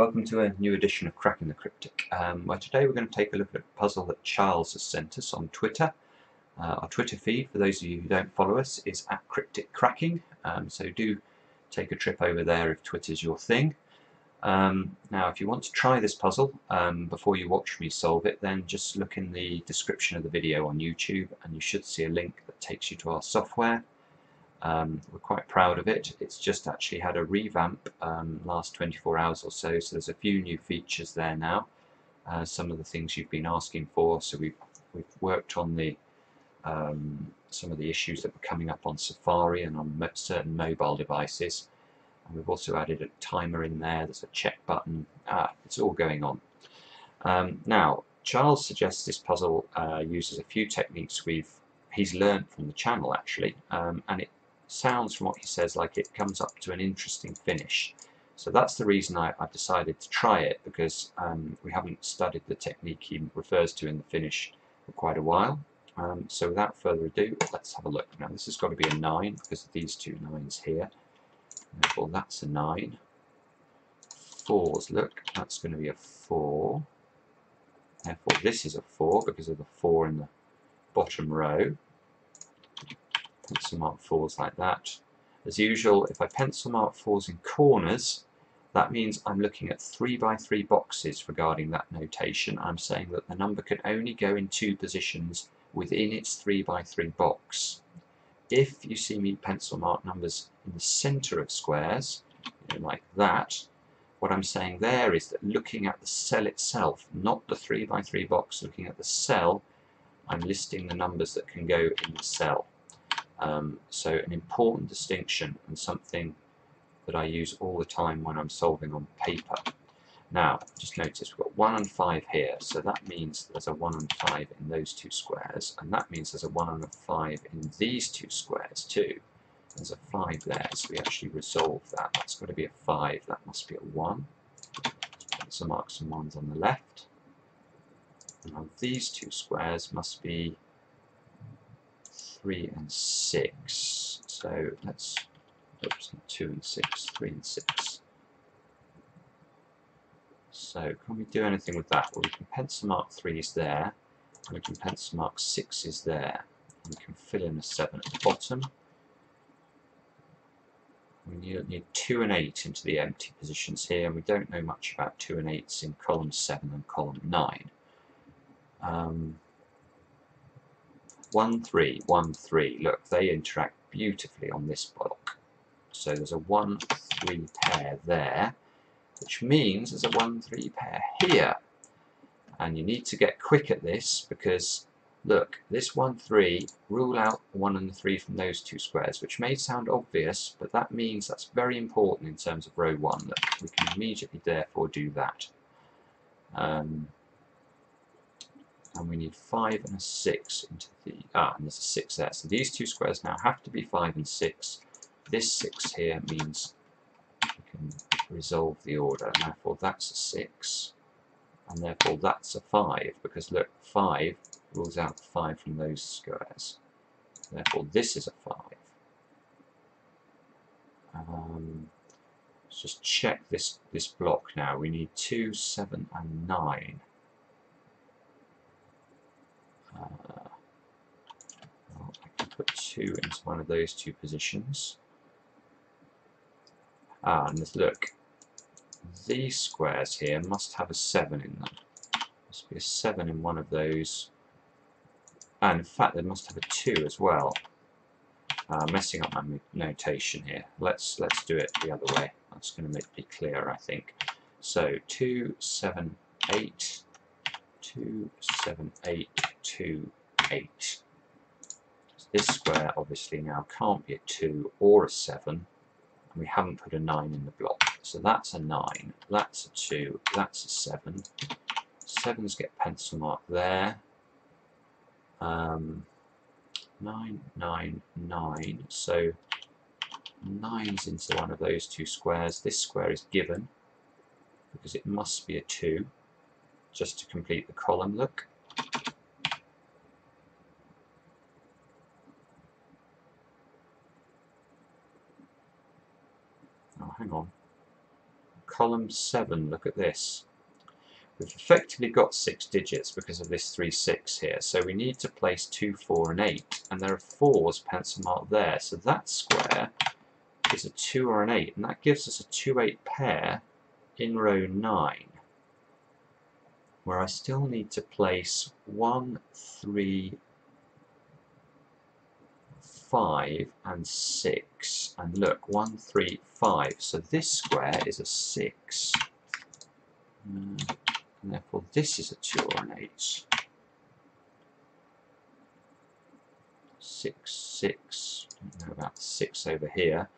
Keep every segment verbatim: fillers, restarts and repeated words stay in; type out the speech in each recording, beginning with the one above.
welcome to a new edition of Cracking the Cryptic, um, where today we're going to take a look at a puzzle that Charles has sent us on Twitter. Uh, our Twitter feed, for those of you who don't follow us, is at Cryptic Cracking, um, so do take a trip over there if Twitter's your thing. Um, now, if you want to try this puzzle um, before you watch me solve it, then just look in the description of the video on YouTube and you should see a link that takes you to our software. Um, we're quite proud of it. It's just actually had a revamp um, last twenty-four hours or so, so there's a few new features there now. Uh, some of the things you've been asking for, so we've, we've worked on the um, some of the issues that were coming up on Safari and on mo certain mobile devices. And we've also added a timer in there, there's a check button, ah, it's all going on. Um, now, Charles suggests this puzzle uh, uses a few techniques we've he's learned from the channel actually, um, and it sounds from what he says like it comes up to an interesting finish. So that's the reason I, I've decided to try it, because um, we haven't studied the technique he refers to in the finish for quite a while. Um, so without further ado, let's have a look. Now this has got to be a nine because of these two nines here. Well, that's a nine. Fours, look, that's going to be a four. Therefore this is a four because of the four in the bottom row. Pencil mark fours like that. As usual, if I pencil mark fours in corners, that means I'm looking at three by three boxes regarding that notation. I'm saying that the number can only go in two positions within its three by three box. If you see me pencil mark numbers in the centre of squares, you know, like that, what I'm saying there is that looking at the cell itself, not the three by three box, looking at the cell, I'm listing the numbers that can go in the cell. Um, so an important distinction and something that I use all the time when I'm solving on paper. Now, just notice we've got one and five here, so that means there's a one and five in those two squares, and that means there's a one and a five in these two squares too. There's a five there, so we actually resolve that. That's got to be a five, that must be a one. So mark some ones on the left. Now these two squares must be three and six, so let's represent two and six, three and six. So can we do anything with that? Well, we can pencil mark threes there, and we can pencil mark sixes there, and we can fill in a seven at the bottom. We need, need two and eight into the empty positions here, and we don't know much about two and eights in column seven and column nine. Um, one, three, one, three, look, they interact beautifully on this block. So there's a one three pair there, which means there's a one three pair here. And you need to get quick at this because, look, this one three, rule out the one and the three from those two squares, which may sound obvious, but that means that's very important in terms of row one, that we can immediately therefore do that. Um, and we need five and a six into the, ah, and there's a six there. So these two squares now have to be five and six. This six here means we can resolve the order, and therefore that's a six, and therefore that's a five, because look, five rules out the five from those squares. Therefore this is a five. Um, let's just check this, this block now. We need two, seven and nine. Uh, well, I can put two into one of those two positions. Ah, and this, look, these squares here must have a seven in them. Must be a seven in one of those, and in fact they must have a two as well. Uh, messing up my notation here. Let's let's do it the other way. That's going to make me clearer, I think. So two, seven, eight. two, seven, eight, two, eight. So this square obviously now can't be a two or a seven, and we haven't put a nine in the block. So that's a nine, that's a two, that's a seven. sevens get pencil marked there. Um, nine, nine, nine. So nine's into one of those two squares. This square is given because it must be a two. Just to complete the column, look. Oh, hang on. column seven, look at this. We've effectively got six digits because of this three six here, so we need to place two, four and eight, and there are fours pencil marked there, so that square is a two or an eight, and that gives us a two eight pair in row nine, where I still need to place one, three, five and six, and look, one, three, five, so this square is a six, and therefore this is a two or an eight. six, six, don't know about six over here,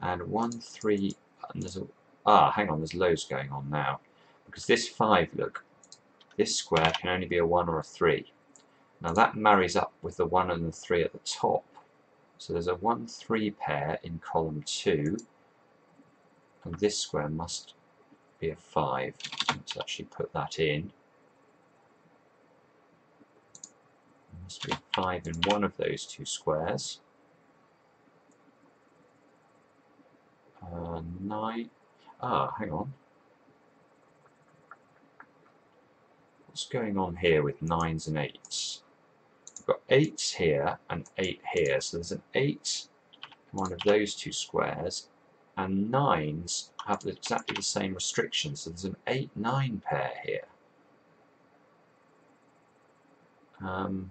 and one, three, and there's a, ah, hang on, there's loads going on now, because this five, look, this square can only be a one or a three. Now that marries up with the one and the three at the top. So there's a one, three pair in column two, and this square must be a five. Let's actually put that in. There must be a five in one of those two squares. Uh, nine. Ah, hang on. What's going on here with nines and eights? We've got eights here and eight here, so there's an eight in one of those two squares, and nines have exactly the same restriction, so there's an eight nine pair here. Um,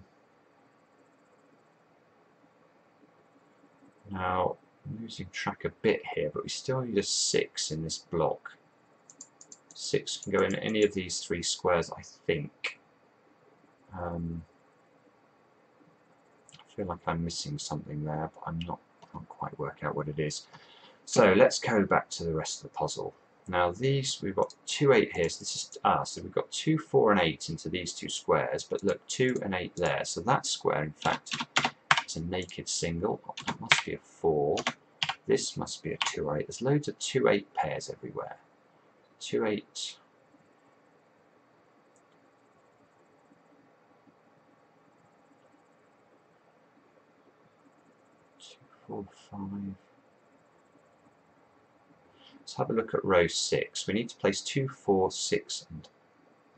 now, I'm losing track a bit here, but we still need a six in this block. six can go in any of these three squares, I think. Um, I feel like I'm missing something there, but I'm not, can't quite work out what it is. So let's go back to the rest of the puzzle. Now these, we've got two, eight here, so this is ah, so we've got two, four and eight into these two squares, but look, two and eight there, so that square, in fact, it's a naked single. Oh, that must be a four. This must be a two or eight. There's loads of two eight pairs everywhere. two eight. two four five. Let's have a look at row six. We need to place two, four, six and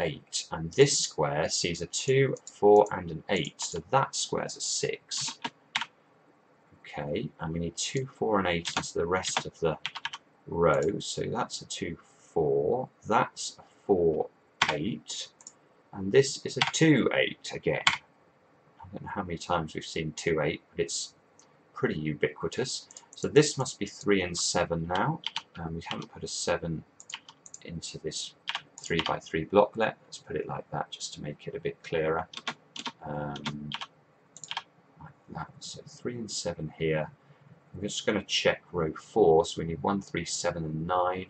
eight, and this square sees a two, a four and an eight, so that square's a six. Okay, and we need two, four and eight into the rest of the row, so that's a two, four, that's a four, eight, and this is a two, eight again. I don't know how many times we've seen two, eight, but it's pretty ubiquitous. So this must be three and seven now, and um, we haven't put a seven into this three by three block. Let's put it like that just to make it a bit clearer. Um, like that, so three and seven here. I'm just going to check row four, so we need one, three, seven and nine.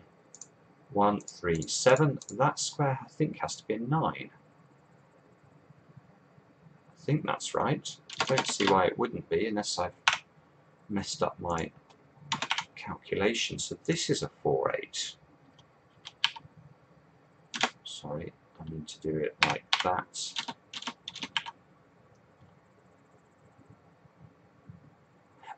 one, three, seven, that square I think has to be a nine. I think that's right. I don't see why it wouldn't be unless I've messed up my calculation. So this is a four, eight. Sorry, I need to do it like that.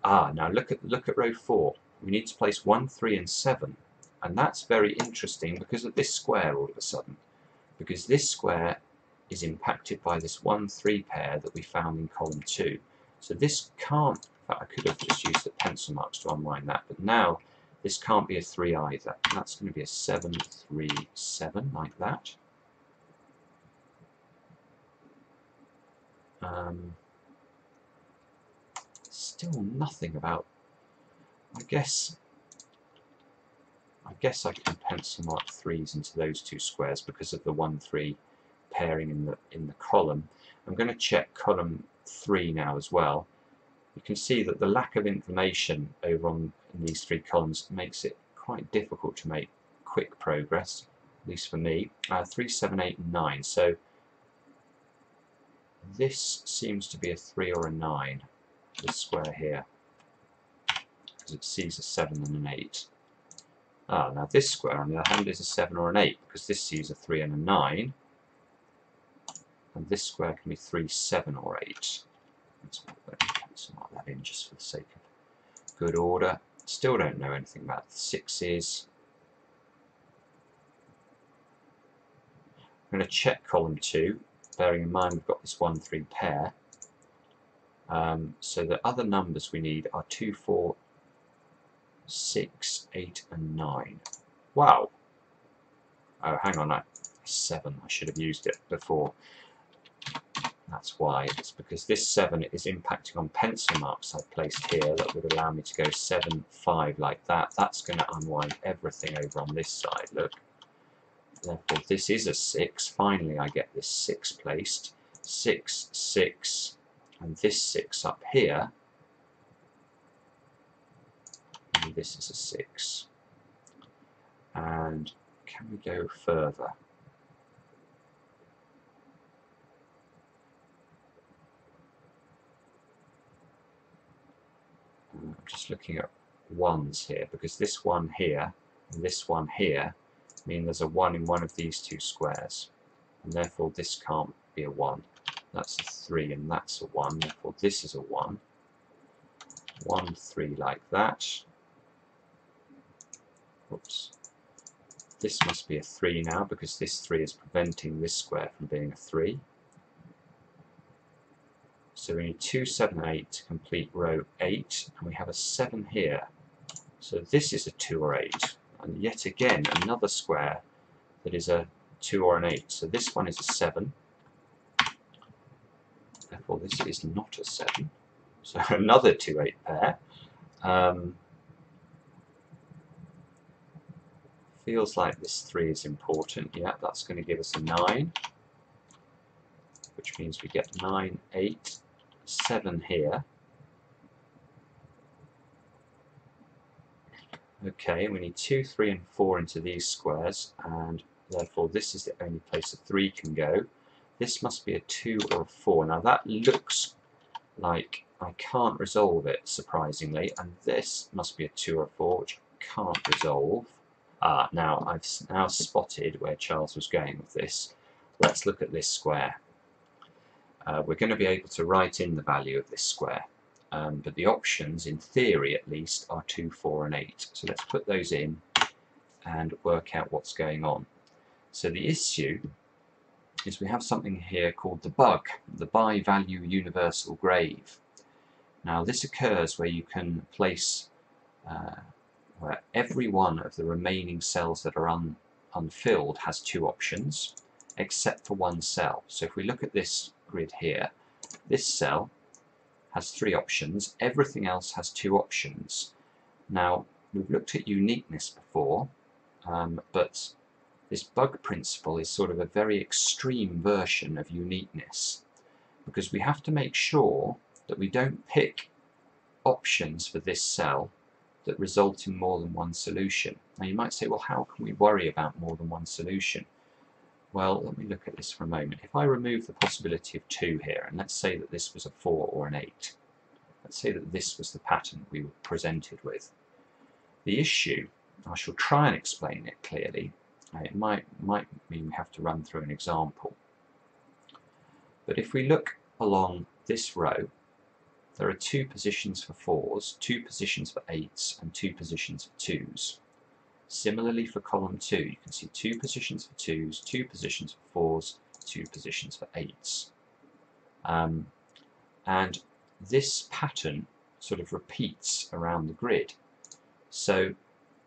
Ah, now look at look at row four. We need to place one, three and seven. And that's very interesting because of this square all of a sudden, because this square is impacted by this one, three pair that we found in column two. So this can't, in fact I could have just used the pencil marks to unwind that, but now this can't be a three either. That's going to be a seven, three, seven, like that. Um, still nothing about, I guess, I guess I can pencil mark threes into those two squares because of the one, three pairing in the in the column. I'm going to check column three now as well. You can see that the lack of information over on in these three columns makes it quite difficult to make quick progress, at least for me. Uh, three, seven, eight and nine, so this seems to be a three or a nine, this square here, because it sees a seven and an eight. Ah, now this square on the other hand is a seven or an eight, because this sees a three and a nine, and this square can be three, seven or eight. Let's mark that in just for the sake of good order. Still don't know anything about the sixes. I'm going to check column two, bearing in mind we've got this one three pair. Um, so the other numbers we need are two, four, six, eight and nine. Wow! Oh, hang on, I, seven, I should have used it before. That's why. It's because this seven is impacting on pencil marks I've placed here that would allow me to go seven, five like that. That's going to unwind everything over on this side, look. Therefore, this is a six. Finally, I get this six placed. six, six, and this six up here. And this is a six. And can we go further? I'm just looking at ones here, because this one here and this one here mean there's a one in one of these two squares, and therefore this can't be a one. That's a three and that's a one, therefore this is a one. one, three like that. Oops. This must be a three now, because this three is preventing this square from being a three. So we need two, seven, eight to complete row eight, and we have a seven here. So this is a two or eight, and yet again another square that is a two or an eight. So this one is a seven, therefore this is not a seven. So another two, eight pair. Um, feels like this three is important. Yeah, that's going to give us a nine, which means we get nine, eight, seven here. Okay, we need two, three and four into these squares, and therefore this is the only place a three can go. This must be a two or a four. Now that looks like I can't resolve it, surprisingly, and this must be a two or a four, which I can't resolve. Ah, now I've now spotted where Charles was going with this. Let's look at this square. Uh, we're going to be able to write in the value of this square, um, but the options, in theory at least, are two, four and eight. So let's put those in and work out what's going on. So the issue is we have something here called the bug, the by-value universal grave. Now this occurs where you can place uh, where every one of the remaining cells that are un unfilled has two options, except for one cell. So if we look at this grid here, this cell has three options, everything else has two options. Now we've looked at uniqueness before, um, but this bug principle is sort of a very extreme version of uniqueness, because we have to make sure that we don't pick options for this cell that result in more than one solution. Now you might say, well, how can we worry about more than one solution? Well, let me look at this for a moment. If I remove the possibility of two here, and let's say that this was a four or an eight, let's say that this was the pattern we were presented with. The issue, I shall try and explain it clearly. It might, might mean we have to run through an example. But if we look along this row, there are two positions for fours, two positions for eights, and two positions for twos. Similarly for column two, you can see two positions for twos, two positions for fours, two positions for eights. Um, and this pattern sort of repeats around the grid. So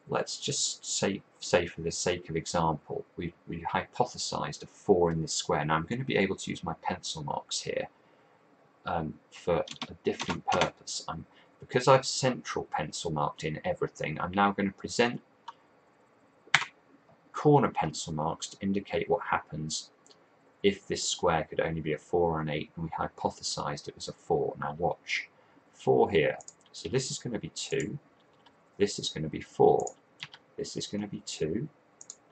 let's just say, say for the sake of example, we, we hypothesized a four in this square. Now I'm going to be able to use my pencil marks here um, for a different purpose. I'm, because I've central pencil marked in everything, I'm now going to present corner pencil marks to indicate what happens if this square could only be a four or an eight, and we hypothesized it was a four. Now watch. four here. So this is going to be two, this is going to be four, this is going to be two,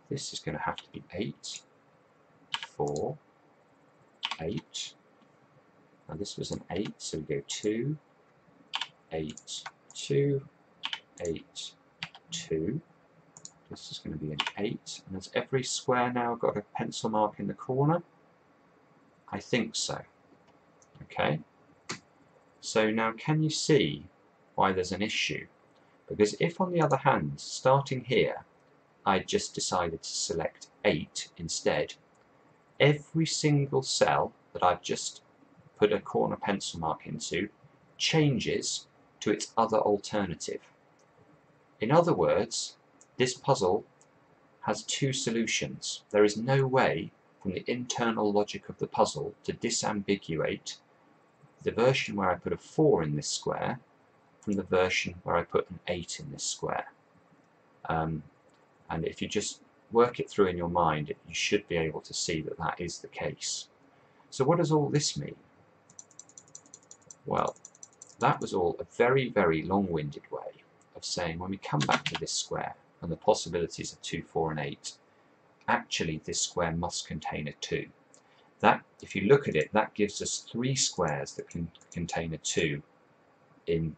this is going to have to be eight, four, eight. Now this was an eight, so we go two, eight, two, eight, two. This is going to be an eight, and has every square now got a pencil mark in the corner? I think so. Okay. So now can you see why there's an issue? Because if, on the other hand, starting here, I just decided to select eight instead, every single cell that I've just put a corner pencil mark into changes to its other alternative. In other words, this puzzle has two solutions. There is no way from the internal logic of the puzzle to disambiguate the version where I put a four in this square from the version where I put an eight in this square. Um, and if you just work it through in your mind, you should be able to see that that is the case. So what does all this mean? Well, that was all a very, very long-winded way of saying when we come back to this square and the possibilities of two, four and eight, actually this square must contain a two. That, if you look at it, that gives us three squares that can contain a two in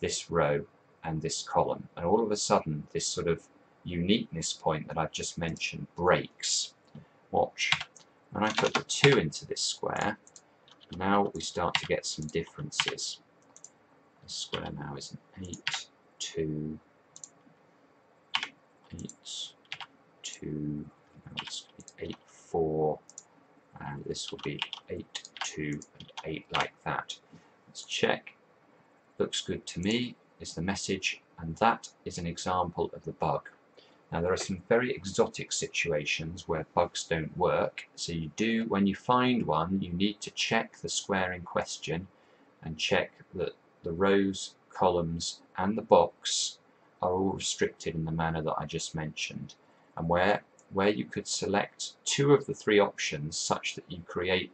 this row and this column. And all of a sudden, this sort of uniqueness point that I've just mentioned breaks. Watch. When I put the two into this square, now we start to get some differences. This square now is an eight, two, eight, two, now it's eight, four, and this will be eight, two, and eight like that. Let's check. Looks good to me is the message, and that is an example of the bug. Now there are some very exotic situations where bugs don't work, so you do, when you find one, you need to check the square in question and check that the rows, columns and the box are all restricted in the manner that I just mentioned, and where where you could select two of the three options such that you create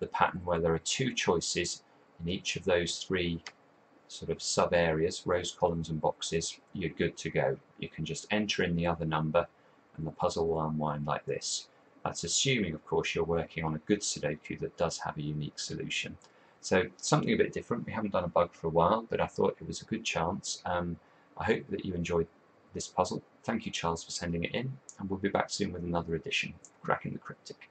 the pattern where there are two choices in each of those three sort of sub areas, rows, columns and boxes, you're good to go. You can just enter in the other number and the puzzle will unwind like this. That's assuming, of course, you're working on a good Sudoku that does have a unique solution. So something a bit different. We haven't done a bug for a while, but I thought it was a good chance. Um, I hope that you enjoyed this puzzle. Thank you, Charles, for sending it in, and we'll be back soon with another edition of Cracking the Cryptic.